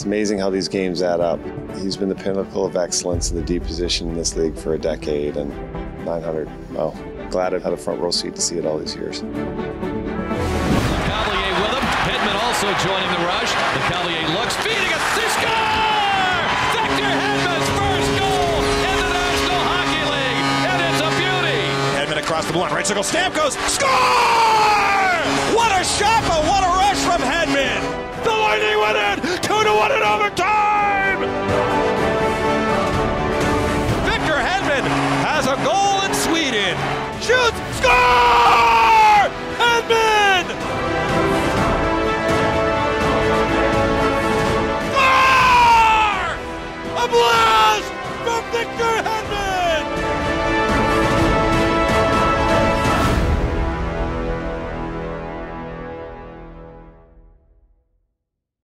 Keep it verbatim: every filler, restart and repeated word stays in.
It's amazing how these games add up. He's been the pinnacle of excellence in the D position in this league for a decade, and nine hundred, wow. Glad I've had a front row seat to see it all these years. Lecavalier with him, Hedman also joining the rush. Lecavalier looks, feeding it, they score! Victor Hedman's first goal in the National Hockey League, and it's a beauty! Hedman across the blue, right circle, Stamkos, score! What a shot, but what a rush from Hedman! The Lightning win it, two to one in overtime! Victor Hedman has a goal in Sweden. Shoots, scores!